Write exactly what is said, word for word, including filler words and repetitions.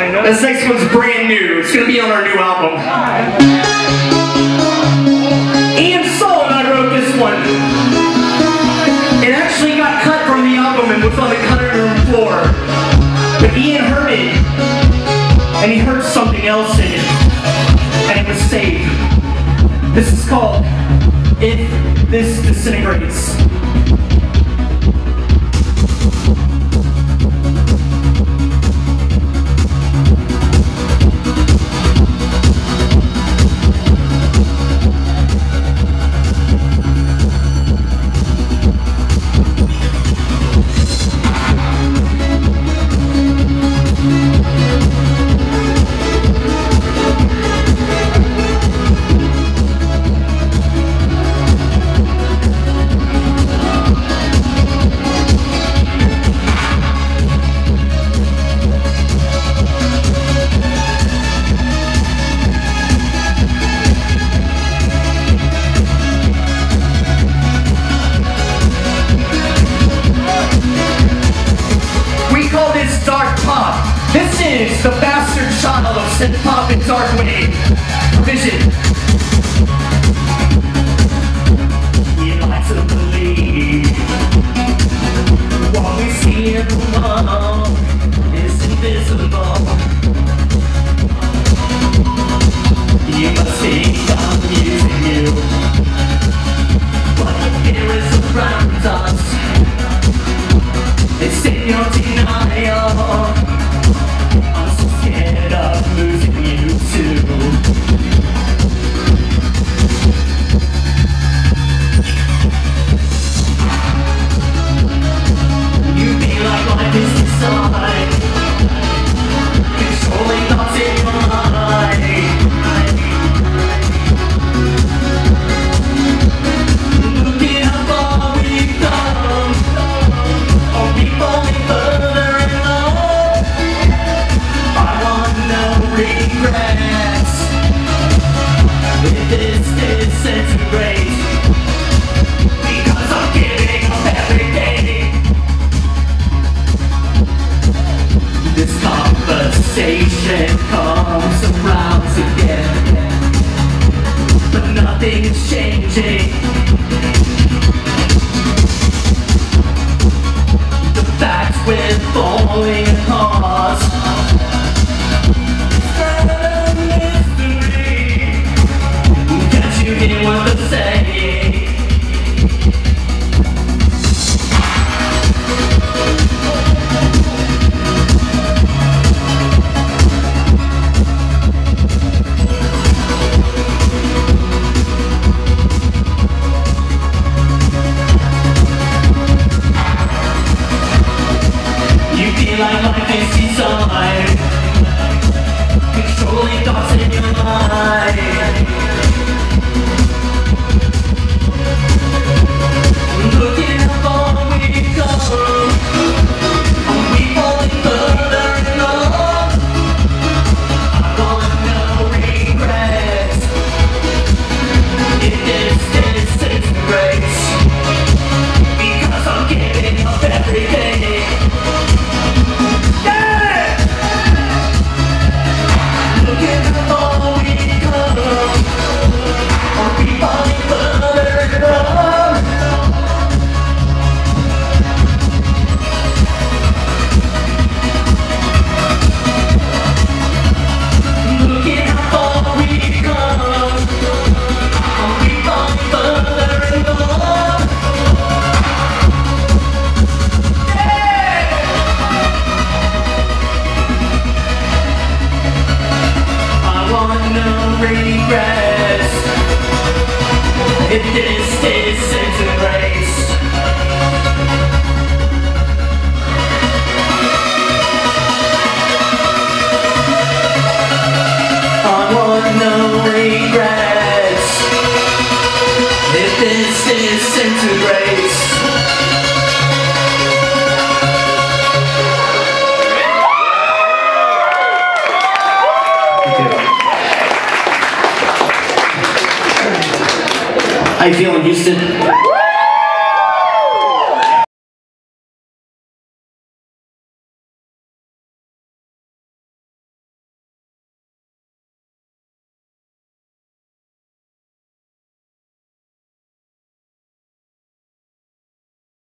This next one's brand new. It's going to be on our new album. Ian Sol and I wrote this one. It actually got cut from the album and was on the cutting room floor. But Ian heard it, and he heard something else in it, and it was saved. This is called If This Disintegrates. This is the bastard child of synth-pop and dark wave vision. You like to believe what we see in the world is invisible. You must think I'm using you, but here is around us. It's in your denial. Conversation comes around again, but nothing is changing. The facts we're falling apart. It's a mystery. Can't you hear what they're saying? Like my face design, controlling thoughts in your mind. Looking up on we come, are we falling further and love? I want no regrets. If this disintegrates, because I'm giving up every day. If this disintegrates, I want no regrets. If this disintegrates. How you feeling, Houston?